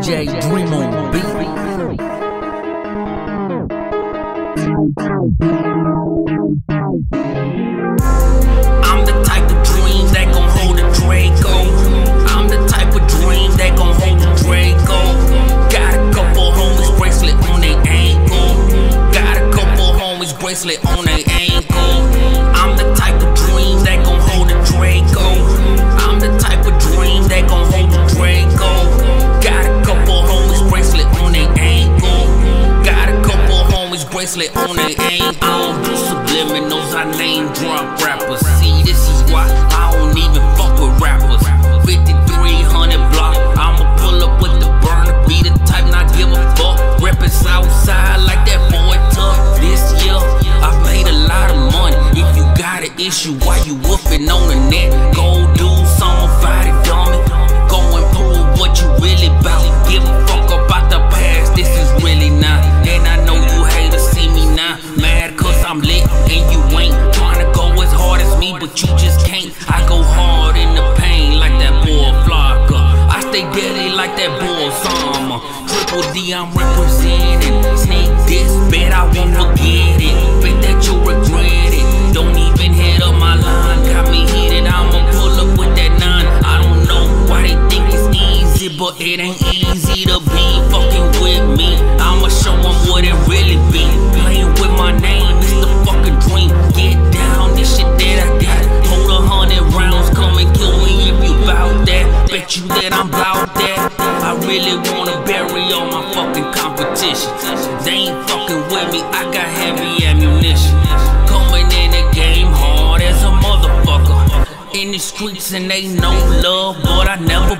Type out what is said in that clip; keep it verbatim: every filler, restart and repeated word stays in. D J Dream on beat. I'm the type of dream that gon' hold a Draco. I'm the type of dream that gon' hold a Draco. Got a couple homies bracelet on they ankle. Got a couple homies bracelet on they ankle. I'm the type of dream that gon' hold a Draco. I'm the type of dream that gon' hold a Draco. Got a couple homies bracelet on they ankle. Got a couple homies bracelet on they ankle. I don't do subliminals, I name drunk rappers. See, this is why I don't even fuck with rappers. fifty-three hundred block, I'ma pull up with the burner. Be the type not give a fuck. Reppin' Southside like that boy tough. This year, I've made a lot of money. If you got an issue, why you whoopin' on the net? Go do somebody dumb it. Go and prove what you really about. Give a fuck about the past, this is really not. And I know you hate to see me now. Mad cause I'm lit and you ain't. Tryna go as hard as me but you just can't. I go hard in the pain like that bull flocker. I stay deadly like that bull summer. Triple D I'm representing. Sneak this, bet I won't forget it. Bet that you regret it. Don't even hit up my line. Got me heated, I'ma pull up with that nine. I don't know why they think it's easy, but it ain't easy to be fucking with me. I'ma show them what it really be. Playing with my name, it's the fucking dream. Get down, this shit that I got. Hold a hundred rounds, come and kill me if you bout that. Bet you that I'm bout that. I really wanna bury all my fucking competition. They ain't fucking with me, I got heavy ammunition. Coming in the game hard as a motherfucker. In the streets and they no love, but I never